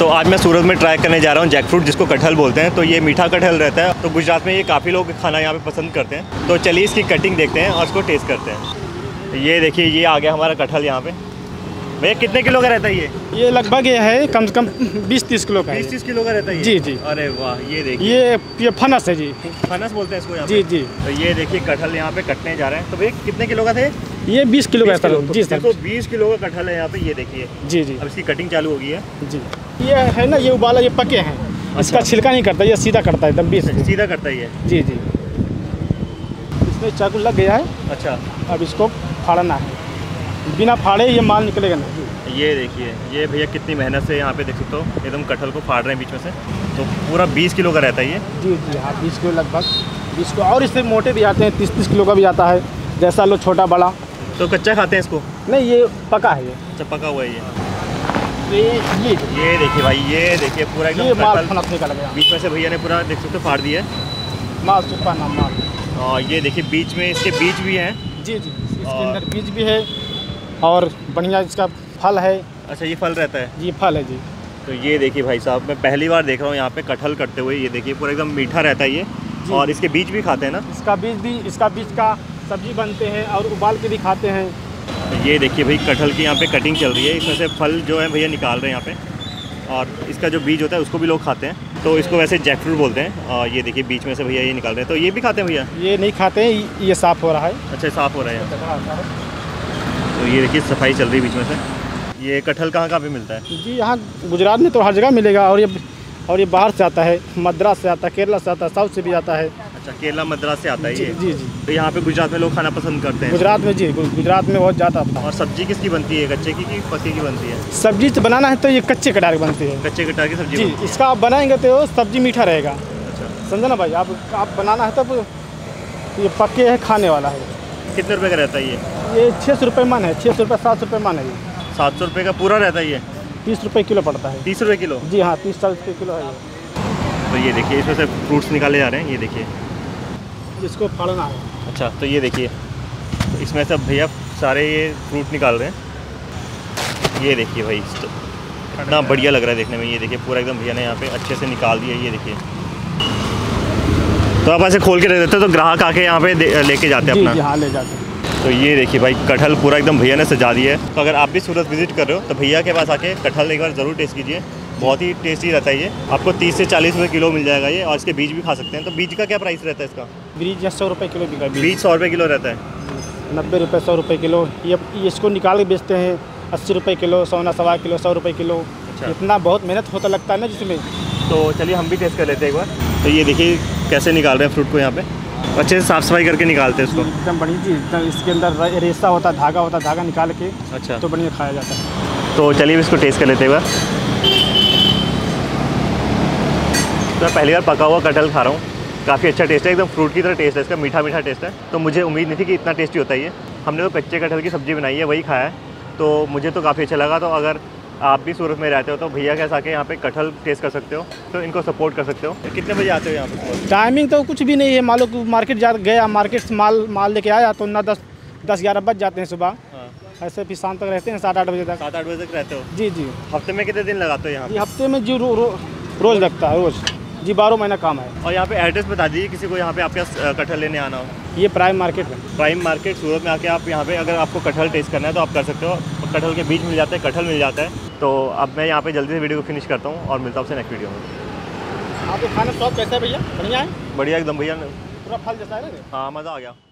तो आज मैं सूरत में ट्राई करने जा रहा हूँ जैक फ्रूट, जिसको कटहल बोलते हैं। तो ये मीठा कटहल रहता है, तो गुजरात में ये काफ़ी लोग खाना यहाँ पे पसंद करते हैं। तो चलिए इसकी कटिंग देखते हैं और इसको टेस्ट करते हैं। ये देखिए, ये आ गया हमारा कटहल। यहाँ पे भैया कितने किलो का रहता है ये? लगभग ये है कम से कम 20-30 किलो का। 20-30 किलो का रहता है? जी जी। अरे वाह, ये देखिए, ये फनस है जी, फनस बोलते हैं इसको यहाँ। जी जी। तो ये देखिए कटहल यहाँ पे कटने जा रहे हैं। तो भैया कितने किलो का थे ये? 20 किलो का कटहल। जी सर। तो 20 किलो का कटहल है यहाँ पे, ये देखिए। जी जी। अब इसकी कटिंग चालू हो गई है जी। ये है ना, ये उबाला, ये पके हैं। अच्छा। इसका छिलका नहीं करता, ये सीधा करता है, एकदम 20 सीधा करता ही है। जी जी। इसमें चाकू लग गया है। अच्छा। अब इसको फाड़ना है, बिना फाड़े ये माल निकलेगा नहीं। ये देखिए, ये भैया कितनी मेहनत से यहाँ पे देख सकते हो, एकदम कटहल को फाड़ रहे हैं बीच में से। तो पूरा 20 किलो का रहता है ये? जी जी हाँ, 20 किलो लगभग, 20 किलो। और इससे मोटे भी आते हैं, 30-30 किलो का भी आता है, जैसा लो छोटा बड़ा। तो कच्चा खाते हैं इसको? नहीं, ये पका है। ये अच्छा, पका हुआ है ये देखिए भाई, ये देखिए पूरा एकदम माल फनसने का लगा। बीच में से भैया ने पूरा देख सकते हो फाड़ दिया है, माल सुपा ना माल। और ये देखिए बीच में इसके बीज भी हैं। जी जी, इसके अंदर बीज भी है और बढ़िया इसका फल है। अच्छा, ये फल रहता है? जी, फल है जी। तो ये देखिए भाई साहब, मैं पहली बार देख रहा हूँ यहाँ पे कटहल कटते हुए। ये देखिए पूरा एकदम मीठा रहता है ये, और इसके बीज भी खाते हैं ना? इसका बीज भी, इसका बीज का सब्जी बनते हैं और उबाल के भी खाते हैं। ये देखिए भाई, कटहल की यहाँ पे कटिंग चल रही है, इसमें से फल जो है भैया निकाल रहे हैं यहाँ पे, और इसका जो बीज होता है उसको भी लोग खाते हैं। तो इसको वैसे जैक फ्रूट बोलते हैं। और ये देखिए बीच में से भैया ये निकाल रहे हैं, तो ये भी खाते हैं भैया? ये नहीं खाते हैं, ये साफ़ हो रहा है। अच्छा, साफ़ हो रहा है। तो ये देखिए सफाई चल रही है बीच में से। ये कटहल कहाँ कहाँ पर मिलता है? जी यहाँ गुजरात में तो हर जगह मिलेगा, और ये बाहर से आता है, मद्रास से आता है, केरला से आता है, साउथ से भी आता है। अच्छा, केरला मद्रास से आता है ये? जी जी। तो यहाँ पे गुजरात में लोग खाना पसंद करते हैं? गुजरात में, जी गुजरात में बहुत ज़्यादा आता है। और सब्जी किसकी बनती है, कच्चे की कि पके की बनती है? सब्जी तो बनाना है तो ये कच्चे कटार की बनती है। कच्चे कटार की सब्जी? जी, इसका आप बनाएंगे तो सब्जी मीठा रहेगा। अच्छा, समझा ना भाई, आप बनाना है तब ये पके है, खाने वाला है। कितने रुपये का रहता है ये? 600 रुपये मन है, 600 रुपये 700 रुपये मन है ये। 700 रुपये का पूरा रहता है ये? 30 रुपये किलो पड़ता है। 30 रुपये किलो? जी हाँ, 30-40 रुपये किलो है। तो ये देखिए इसमें से फ्रूट्स निकाले जा रहे हैं, ये देखिए, इसको फाड़ना है। अच्छा, तो ये देखिए इसमें सब भैया सारे ये फ्रूट निकाल रहे हैं। ये देखिए भाई, इतना बढ़िया लग रहा है देखने में। ये देखिए पूरा एकदम भैया ने यहाँ पे अच्छे से निकाल दिया। ये देखिए, तो आप ऐसे खोल के रख देते हो तो ग्राहक आके यहाँ पे लेके जाते हैं अपना? हाँ, ले जाते हैं। तो ये देखिए भाई, कटहल पूरा एकदम भैया ने सजा दिया है। तो अगर आप भी सूरत विजिट कर रहे हो तो भैया के पास आके कटहल एक बार ज़रूर टेस्ट कीजिए, बहुत ही टेस्टी रहता है ये। आपको 30 से 40 रुपये किलो मिल जाएगा ये, और इसके बीज भी खा सकते हैं। तो बीज का क्या प्राइस रहता है इसका? बीज 100 रुपये किलो बिका। बीज 100 रुपये किलो रहता है? 90 रुपये 100 रुपये किलो। ये इसको निकाल के बेचते हैं 80 रुपये किलो, सौना सवा किलो, 100 रुपये किलो। इतना बहुत मेहनत होता लगता है ना जिसमें। तो चलिए हम भी टेस्ट कर लेते हैं एक बार। तो ये देखिए कैसे निकाल रहे हैं फ्रूट को यहाँ पे, अच्छे से साफ़ सफाई करके निकालते हैं उसको एकदम बढ़िया। जी, एकदम इसके अंदर रेसा होता है, धागा होता है, धागा निकाल के। अच्छा, तो बढ़िया खाया जाता है। तो चलिए इसको टेस्ट कर लेते हैं एक बार। तो मैं पहली बार पका हुआ कटहल खा रहा हूँ, काफ़ी अच्छा टेस्ट है, एकदम फ्रूट की तरह टेस्ट है इसका, मीठा मीठा टेस्ट है। तो मुझे उम्मीद नहीं थी कि इतना टेस्टी होता है ये। हमने तो कच्चे कटहल की सब्ज़ी बनाई है, वही खाया है, तो मुझे तो काफ़ी अच्छा लगा। तो अगर आप भी सूरत में रहते हो तो भैया कैसे आके यहाँ पे कटहल टेस्ट कर सकते हो, तो इनको सपोर्ट कर सकते हो। कितने बजे आते हो यहाँ पे? टाइमिंग तो कुछ भी नहीं है, मान लो मार्केट जा गया, मार्केट से माल लेके आया तो ना 10-11 बज जाते हैं सुबह। हाँ। ऐसे फिर शाम तक रहते हैं 7-8 बजे तक। 7-8 बजे तक रहते हो? जी जी। हफ्ते में कितने दिन लगाते हो यहाँ? हफ्ते में जी रोज़ लगता है, रोज़ जी, 12 महीना काम है। और यहाँ पे एड्रेस बता दीजिए किसी को यहाँ पे आपके कटहल लेने आना हो। ये प्राइम मार्केट है, प्राइम मार्केट सूरत में आके आप यहाँ पे अगर आपको कटहल टेस्ट करना है तो आप कर सकते हो। कटहल के बीज मिल जाते हैं, कटहल मिल जाता है। तो अब मैं यहाँ पे जल्दी से वीडियो को फिनिश करता हूँ और मिलता हूँ आपसे नेक्स्ट वीडियो में। आपको खाना शौक कैसा है भैया? बढ़िया है, बढ़िया एकदम भैया, पूरा फल जैसा है ना। हाँ, मज़ा आ गया।